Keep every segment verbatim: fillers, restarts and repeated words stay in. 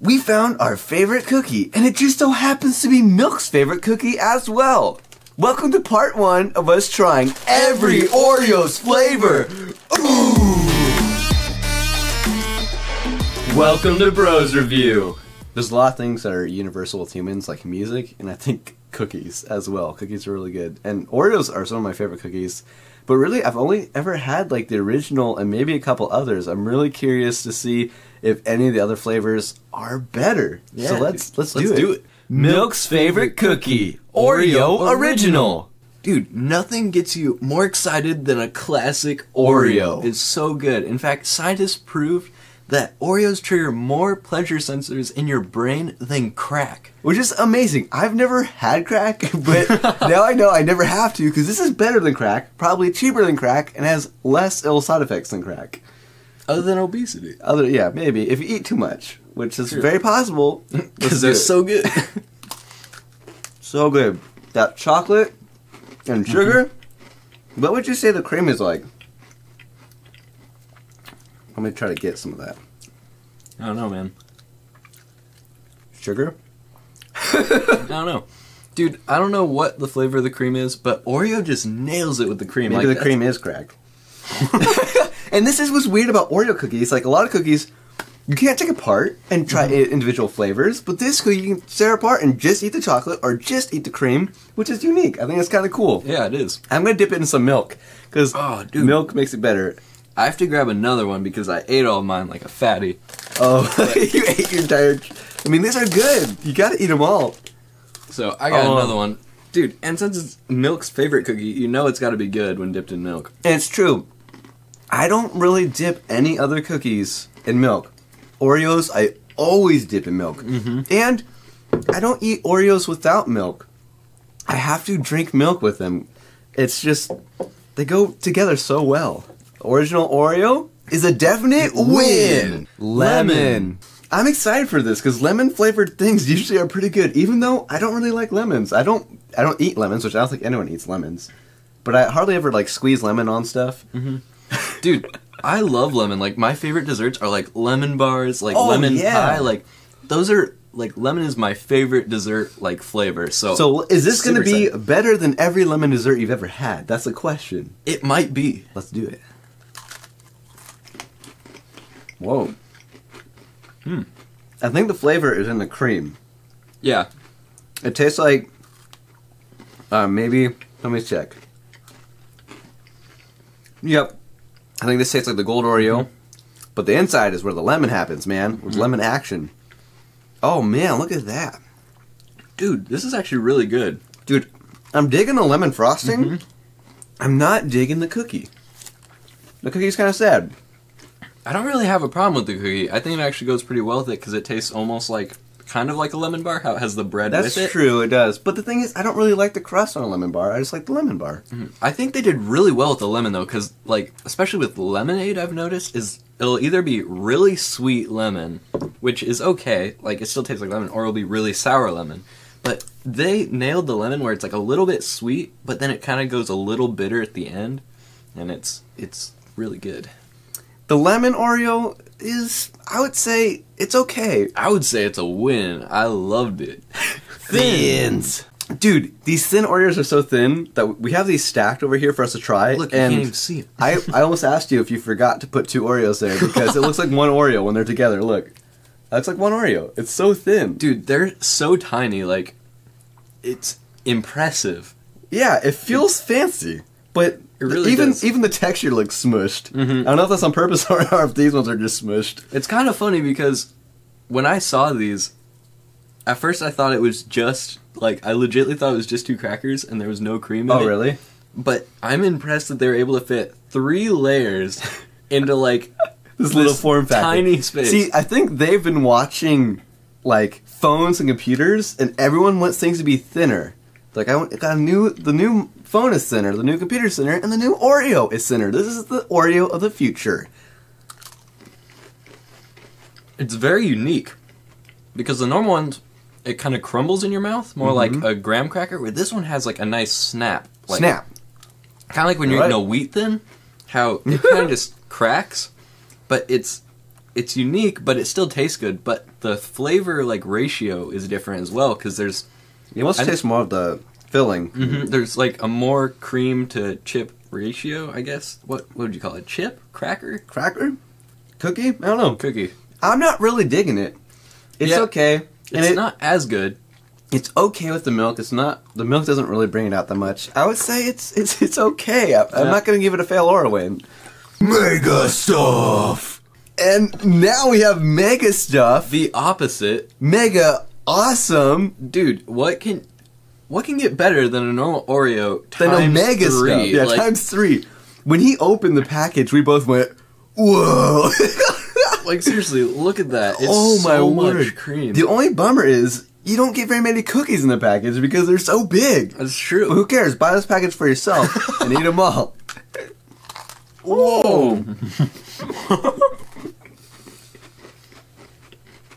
we found our favorite cookie, and it just so happens to be Milk's favorite cookie as well. Welcome to part one of us trying every Oreos flavor. Ooh. Welcome to Bros Review. There's a lot of things that are universal with humans, like music, and I think cookies as well. Cookies are really good, and Oreos are some of my favorite cookies. But really, I've only ever had like the original and maybe a couple others. I'm really curious to see if any of the other flavors are better. Yeah, so let's let's, let's do, do it. it. Milk's favorite cookie, Oreo Original. Dude, nothing gets you more excited than a classic Oreo. It's so good. In fact, scientists proved that Oreos trigger more pleasure sensors in your brain than crack. Which is amazing. I've never had crack, but now I know I never have to, because this is better than crack, probably cheaper than crack, and has less ill side effects than crack. Other than obesity. Other, yeah, maybe. If you eat too much, which is True. very possible. Because they're so good. So good. That chocolate and sugar. Mm-hmm. What would you say the cream is like? I'm gonna try to get some of that. I don't know, man. Sugar? I don't know. Dude, I don't know what the flavor of the cream is, but Oreo just nails it with the cream. Maybe like the cream is crack. And this is what's weird about Oreo cookies. Like, a lot of cookies, you can't take apart and try mm-hmm. individual flavors, but this cookie, you can tear apart and just eat the chocolate or just eat the cream, which is unique. I think it's kind of cool. Yeah, it is. I'm gonna dip it in some milk, because oh, dude, milk makes it better. I have to grab another one because I ate all of mine like a fatty. Oh, you ate your entire... I mean, these are good. You gotta eat them all. So, I got um, another one. Dude, and since it's Milk's favorite cookie, you know it's gotta be good when dipped in milk. And it's true. I don't really dip any other cookies in milk. Oreos, I always dip in milk. Mm-hmm. And I don't eat Oreos without milk. I have to drink milk with them. It's just... they go together so well. Original Oreo is a definite win. Lemon. lemon. I'm excited for this because lemon-flavored things usually are pretty good, even though I don't really like lemons. I don't I don't eat lemons, which I don't think anyone eats lemons. But I hardly ever, like, squeeze lemon on stuff. Mm-hmm. Dude, I love lemon. Like, my favorite desserts are, like, lemon bars, like, oh, lemon yeah. pie. Like, those are... like, lemon is my favorite dessert, like, flavor, so... So, is this gonna be exciting. better than every lemon dessert you've ever had? That's the question. It might be. Let's do it. Whoa. Hmm. I think the flavor is in the cream. Yeah. It tastes like... Uh, maybe... let me check. Yep. I think this tastes like the gold Oreo. Mm-hmm. But the inside is where the lemon happens, man. With mm-hmm. lemon action. Oh, man, look at that. Dude, this is actually really good. Dude, I'm digging the lemon frosting. Mm-hmm. I'm not digging the cookie. The cookie's kind of sad. I don't really have a problem with the cookie. I think it actually goes pretty well with it because it tastes almost like, kind of like a lemon bar, how it has the bread That's with it. That's true, it does. But the thing is, I don't really like the crust on a lemon bar. I just like the lemon bar. Mm-hmm. I think they did really well with the lemon, though, because, like, especially with lemonade, I've noticed, is it'll either be really sweet lemon, which is okay, like, it still tastes like lemon, or it'll be really sour lemon. But they nailed the lemon where it's, like, a little bit sweet, but then it kind of goes a little bitter at the end, and it's it's really good. The lemon Oreo is, I would say, it's okay. I would say it's a win. I loved it. Thins. Dude, these thin Oreos are so thin that we have these stacked over here for us to try. Look, and you can't even see it. I, I almost asked you if you forgot to put two Oreos there because it looks like one Oreo when they're together. Look, that's like one Oreo. It's so thin. Dude, they're so tiny. Like, it's impressive. Yeah, it feels fancy, but... It really even does. Even the texture looks smushed. Mm-hmm. I don't know if that's on purpose or if these ones are just smushed. It's kind of funny because when I saw these, at first I thought it was just, like, I legitimately thought it was just two crackers and there was no cream in oh, it. Oh, really? But I'm impressed that they were able to fit three layers into, like, this, this little form factor. Tiny space. See, I think they've been watching, like, phones and computers, and everyone wants things to be thinner. Like, I want, got a new, the new phone is thinner, the new computer is thinner, and the new Oreo is thinner. This is the Oreo of the future. It's very unique, because the normal ones, it kind of crumbles in your mouth, more mm-hmm. like a graham cracker, where this one has, like, a nice snap. Like, snap. Kind of like when you're right. eating a wheat thin, how it kind of just cracks, but it's... it's unique, but it still tastes good. But the flavor like ratio is different as well, because there's you must taste more of the filling. Mm-hmm. There's like a more cream to chip ratio, I guess. What what would you call it? Chip? Cracker? Cracker? Cookie? I don't know. Cookie. I'm not really digging it. It's yeah, okay. And it's it, not as good. It's okay with the milk. It's not the milk doesn't really bring it out that much. I would say it's it's it's okay. I, yeah. I'm not gonna give it a fail or a win. Mega stuff. And now we have mega stuff. The opposite. Mega awesome, dude. What can what can get better than a normal Oreo times than a mega three? Stuff. Yeah, like, times three. When he opened the package, we both went, whoa. Like seriously, look at that. It's oh my so word. Much cream. The only bummer is you don't get very many cookies in the package because they're so big. That's true. But who cares? Buy this package for yourself and eat them all. Whoa.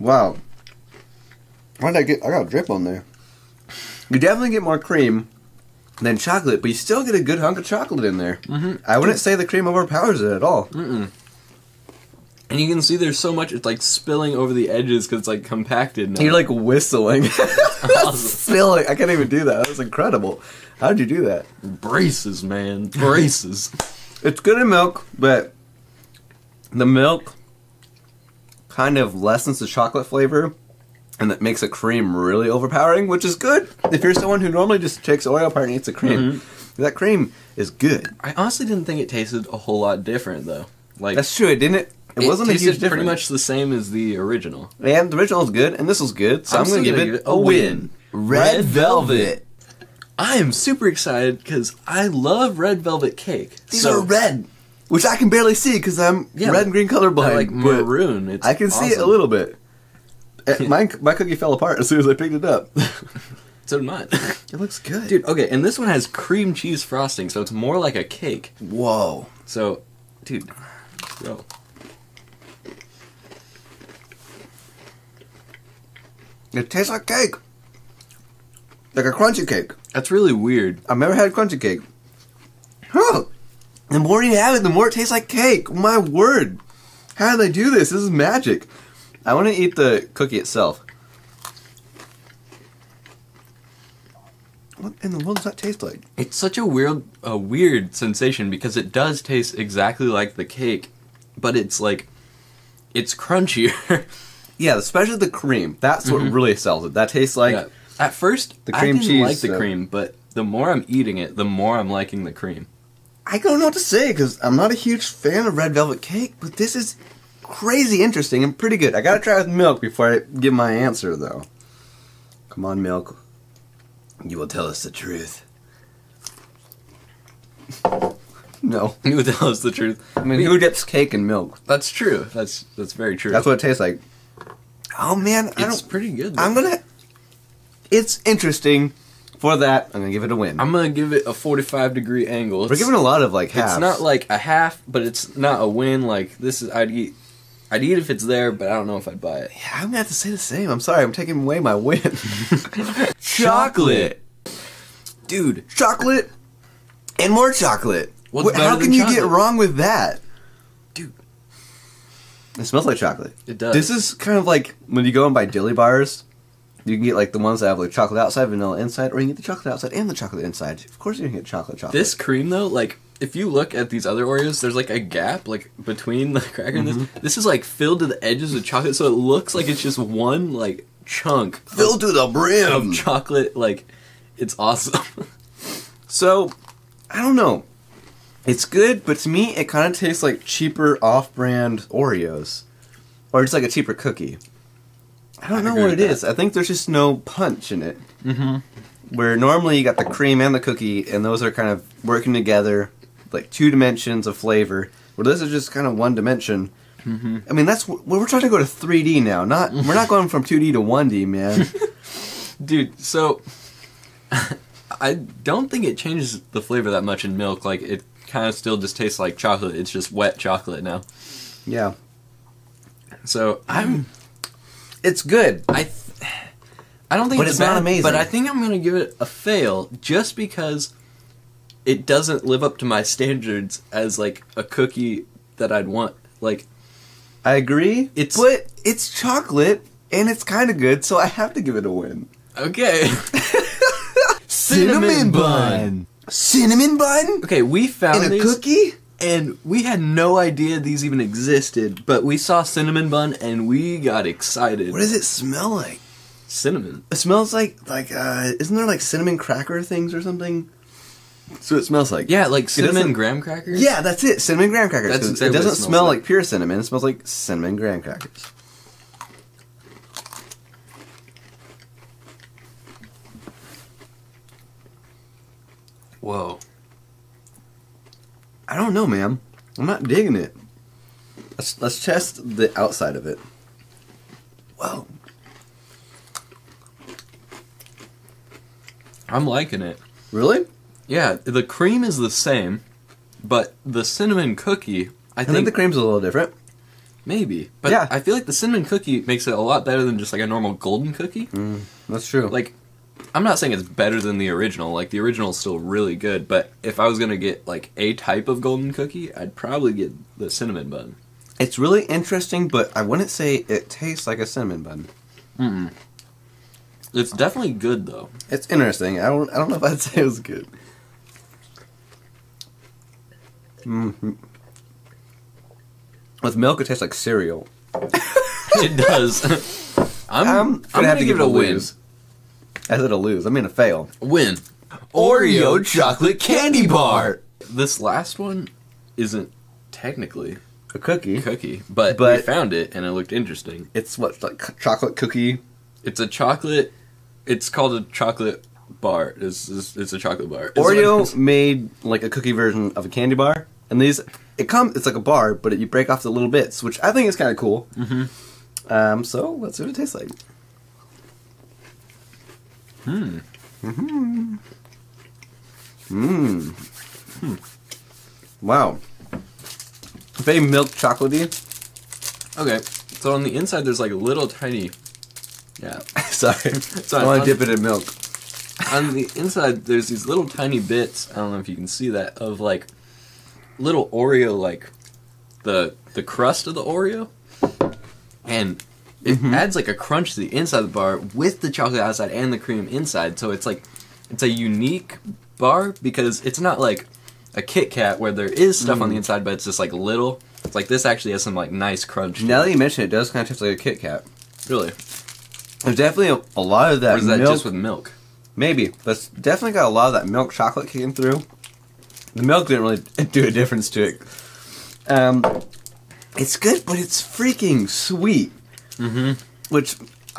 Wow. Why did I get? I got a drip on there. You definitely get more cream than chocolate, but you still get a good hunk of chocolate in there. Mm-hmm. I wouldn't say the cream overpowers it at all. Mm-mm. And you can see there's so much, it's like spilling over the edges because it's like compacted now. You're like whistling. Spilling. I can't even do that. That was incredible. How did you do that? Braces, man. Braces. It's good in milk, but the milk kind of lessens the chocolate flavor and that makes the cream really overpowering, which is good if you're someone who normally just takes Oreo apart and eats the cream. Mm-hmm. That cream is good. I honestly didn't think it tasted a whole lot different, though. Like That's true. It didn't... It, it wasn't a huge difference. Pretty much the same as the original. Yeah, the original is good, and this was good, so I'm, I'm going to give it a win. win. Red, Red Velvet. Velvet. I am super excited because I love Red Velvet cake. These so, are red, which I can barely see because I'm yeah, red and green colorblind. I like maroon. It's I can awesome. see it a little bit. my, my cookie fell apart as soon as I picked it up. So did mine. It looks good. Dude, okay, and this one has cream cheese frosting, so it's more like a cake. Whoa. So, dude, yo. It tastes like cake. Like a crunchy cake. That's really weird. I've never had crunchy cake. Huh. The more you have it, the more it tastes like cake. My word. How did they do this? This is magic. I want to eat the cookie itself. What in the world does that taste like? It's such a weird, a weird sensation because it does taste exactly like the cake, but it's like, it's crunchier. Yeah, especially the cream. That's what mm-hmm. really sells it. That tastes like... Yeah. At first, the cream I didn't cheese, like the so. cream, but the more I'm eating it, the more I'm liking the cream. I don't know what to say, because I'm not a huge fan of Red Velvet cake, but this is crazy interesting and pretty good. I gotta try it with milk before I give my answer, though. Come on, milk. You will tell us the truth. No. You will tell us the truth. I mean, who dips cake in milk? That's true. That's, that's very true. That's what it tastes like. Oh man, I it's don't, pretty good. Though. I'm gonna. It's interesting. For that, I'm gonna give it a win. I'm gonna give it a forty-five degree angle. It's, We're giving a lot of like halves. It's not like a half, but it's not a win. Like this is I'd eat. I'd eat if it's there, but I don't know if I'd buy it. Yeah, I'm gonna have to say the same. I'm sorry, I'm taking away my win. Chocolate, dude, chocolate, and more chocolate. What's How can you chocolate? get wrong with that? It smells like chocolate. It does. This is kind of like when you go and buy dilly bars, you can get like the ones that have like chocolate outside, vanilla inside, or you can get the chocolate outside and the chocolate inside. Of course you can get chocolate chocolate. This cream though, like if you look at these other Oreos, there's like a gap like between the cracker and mm-hmm. this. This is like filled to the edges with chocolate, so it looks like it's just one like chunk. Filled to the brim! Of chocolate, like it's awesome. So, I don't know. It's good, but to me, it kind of tastes like cheaper off-brand Oreos. Or just like a cheaper cookie. I don't I know what it that. is. I think there's just no punch in it. Mm-hmm. Where normally you got the cream and the cookie, and those are kind of working together, like two dimensions of flavor. Where this is just kind of one dimension. Mm-hmm. I mean, that's what we're trying to go to three D now. Not We're not going from two D to one D, man. Dude, so... I don't think it changes the flavor that much in milk. Like, it... kind of still just tastes like chocolate. It's just wet chocolate now. Yeah. So I'm. It's good. I. Th I don't think but it's, it's bad, not amazing. But I think I'm gonna give it a fail just because it doesn't live up to my standards as like a cookie that I'd want. Like I agree. It's but it's chocolate and it's kind of good, so I have to give it a win. Okay. Cinnamon, Cinnamon bun. Cinnamon bun? Okay, we found in these. In a cookie? And we had no idea these even existed, but we saw cinnamon bun and we got excited. What does it smell like? Cinnamon. It smells like, like uh, isn't there like cinnamon cracker things or something? So it smells like. Yeah, like cinnamon graham crackers? Yeah, that's it. Cinnamon graham crackers. That's exactly it doesn't it smell like. like pure cinnamon. It smells like cinnamon graham crackers. Whoa. I don't know, man. I'm not digging it. Let's, let's test the outside of it. Whoa. I'm liking it. Really? Yeah, the cream is the same, but the cinnamon cookie, I, I think, think the cream's a little different. Maybe. But yeah. I feel like the cinnamon cookie makes it a lot better than just like a normal golden cookie. Mm, that's true. Like, I'm not saying it's better than the original. Like, the original's still really good, but if I was going to get like a type of golden cookie, I'd probably get the cinnamon bun. It's really interesting, but I wouldn't say it tastes like a cinnamon bun. Mm-mm. It's definitely good, though. It's interesting. I don't, I don't know if I'd say it was good. Mm-hmm. With milk, it tastes like cereal. It does. I'm, I'm gonna, I'm gonna have to give, give it a win. Lose. I said a lose. I'm gonna fail. Win. Oreo chocolate candy bar. This last one isn't technically a cookie, cookie, but, but we found it and it looked interesting. It's what, like chocolate cookie. It's a chocolate. It's called a chocolate bar. It's it's, it's a chocolate bar. It's Oreo like, made like a cookie version of a candy bar. And these, it comes, it's like a bar, but it, you break off the little bits, which I think is kind of cool. Mm-hmm. Um, so let's see what it tastes like. Hmm. Mm-hmm. Mmm. Hmm. Wow. Very milk chocolatey. Okay. So on the inside, there's like little tiny. Yeah. Sorry. Sorry. I want to dip it in milk. On the inside, there's these little tiny bits. I don't know if you can see that, of like. Little Oreo, like the the crust of the Oreo, and it mm-hmm. adds like a crunch to the inside of the bar with the chocolate outside and the cream inside. So it's like it's a unique bar because it's not like a Kit Kat where there is stuff mm. on the inside, but it's just like little. It's like this actually has some like nice crunch. Now that you mention it, it does kind of taste like a Kit Kat. Really, there's definitely a, a lot of that. Or is that milk, just with milk? Maybe that's definitely got a lot of that milk chocolate came through. The milk didn't really do a difference to it. Um, it's good, but it's freaking sweet. Mm-hmm. Which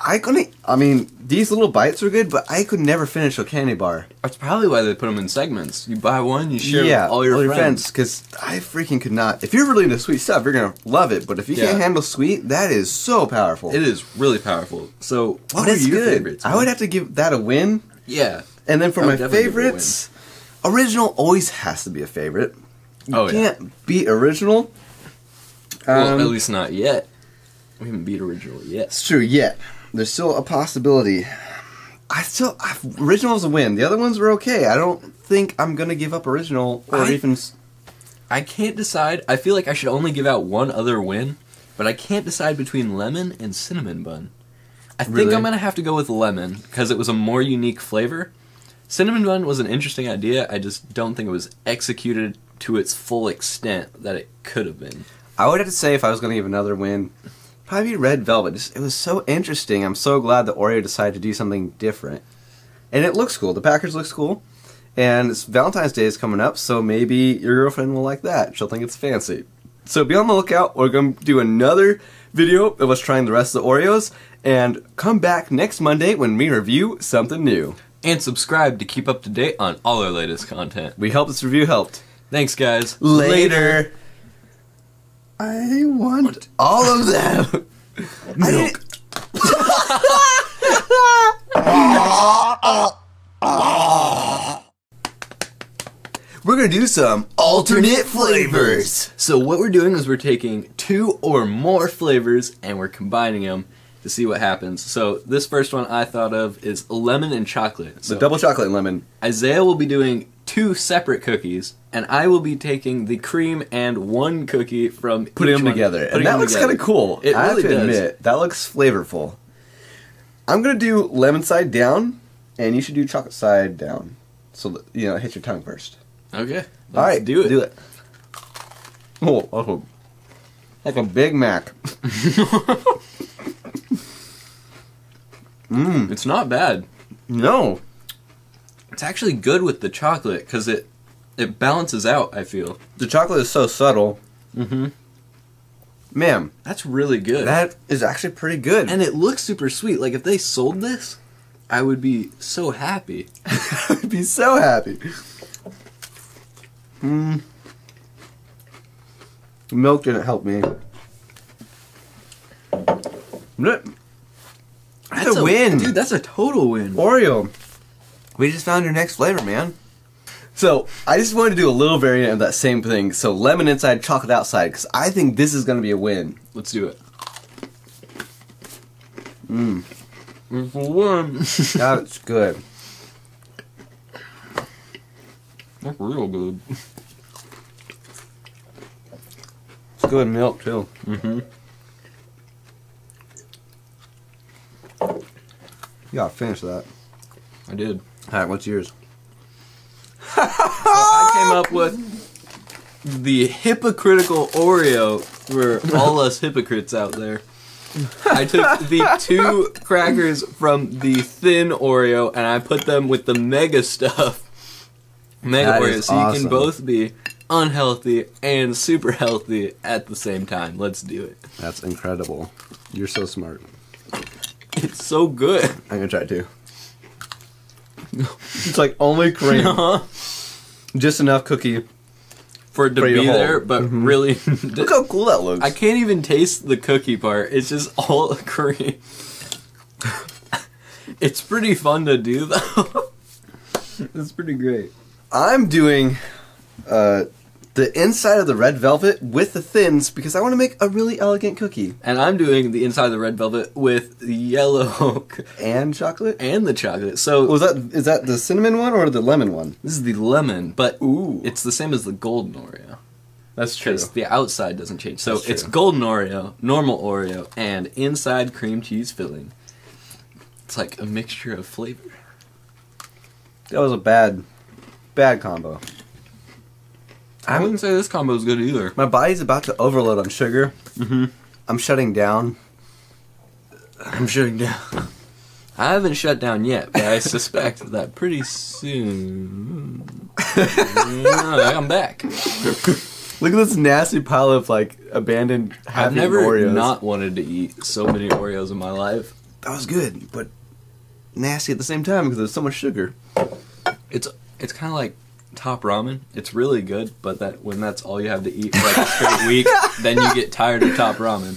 I couldn't. I mean, these little bites were good, but I could never finish a candy bar. That's probably why they put them in segments. You buy one, you share yeah, with all your all friends. Because I freaking could not. If you're really into sweet stuff, you're gonna love it. But if you yeah. can't handle sweet, that is so powerful. It is really powerful. So what are your good. favorites? Man? I would have to give that a win. Yeah. And then for my favorites. Original always has to be a favorite. You oh, can't yeah. beat original. Well, um, at least not yet. We haven't beat original yet. It's true, yet. There's still a possibility. I still... I, original's a win. The other ones were okay. I don't think I'm going to give up original or I, even... I can't decide. I feel like I should only give out one other win, but I can't decide between lemon and cinnamon bun. I think really? I'm going to have to go with lemon because it was a more unique flavor. Cinnamon bun was an interesting idea. I just don't think it was executed to its full extent that it could have been. I would have to say if I was going to give another win, probably red velvet. Just, it was so interesting. I'm so glad that Oreo decided to do something different. And it looks cool. The package looks cool. And it's Valentine's Day is coming up, so maybe your girlfriend will like that. She'll think it's fancy. So be on the lookout. We're going to do another video of us trying the rest of the Oreos. And come back next Monday when we review something new. And subscribe to keep up to date on all our latest content. We hope this review helped. Thanks, guys. Later. Later. I want all of them. Milk. We're going to do some alternate flavors. So what we're doing is we're taking two or more flavors and we're combining them to see what happens. So this first one I thought of is lemon and chocolate. So double chocolate and lemon. Isaiah will be doing two separate cookies, and I will be taking the cream and one cookie from putting each them one. together. Putting and that them looks kind of cool. It I really have to does. admit, that looks flavorful. I'm gonna do lemon side down, and you should do chocolate side down. So you know, hit your tongue first. Okay. Let's All right, do it. Do it. Oh, oh, like a Big Mac. Mm. It's not bad. No. It's actually good with the chocolate because it it balances out, I feel. The chocolate is so subtle. Mm-hmm. Man. That's really good. That is actually pretty good. And it looks super sweet. Like, if they sold this, I would be so happy. I would be so happy. Mm. The milk didn't help me. That's, that's a, a win. Dude, that's a total win. Oreo. We just found your next flavor, man. So, I just wanted to do a little variant of that same thing. So, lemon inside, chocolate outside, because I think this is going to be a win. Let's do it. Mmm. It's a win. That's good. That's real good. It's good milk, too. Mm-hmm. You gotta finish that. I did. Alright, what's yours? So I came up with the hypocritical Oreo for all us hypocrites out there. I took the two crackers from the thin Oreo and I put them with the mega stuff. Mega that Oreo. So awesome. You can both be unhealthy and super healthy at the same time. Let's do it. That's incredible. You're so smart. It's so good. I'm gonna try it too. It's like only cream. Uh-huh. Just enough cookie for it to for be there, but mm-hmm. really... Look how cool that looks. I can't even taste the cookie part. It's just all cream. It's pretty fun to do, though. It's pretty great. I'm doing uh, the inside of the red velvet with the thins because I want to make a really elegant cookie. And I'm doing the inside of the red velvet with the yellow... and chocolate? And the chocolate. So... was that, is that the cinnamon one or the lemon one? This is the lemon, but ooh, it's the same as the golden Oreo. That's true. The outside doesn't change. So it's golden Oreo, normal Oreo, and inside cream cheese filling. It's like a mixture of flavor. That was a bad, bad combo. I wouldn't say this combo is good either. My body's about to overload on sugar. Mm-hmm. I'm shutting down. I'm shutting down. I haven't shut down yet, but I suspect that pretty soon... I'm back. Look at this nasty pile of, like, abandoned half Oreos. I've never not wanted to eat so many Oreos in my life. That was good, but nasty at the same time because there's so much sugar. It's, it's kind of like... top ramen. It's really good, but that when that's all you have to eat for like a straight week, then you get tired of top ramen.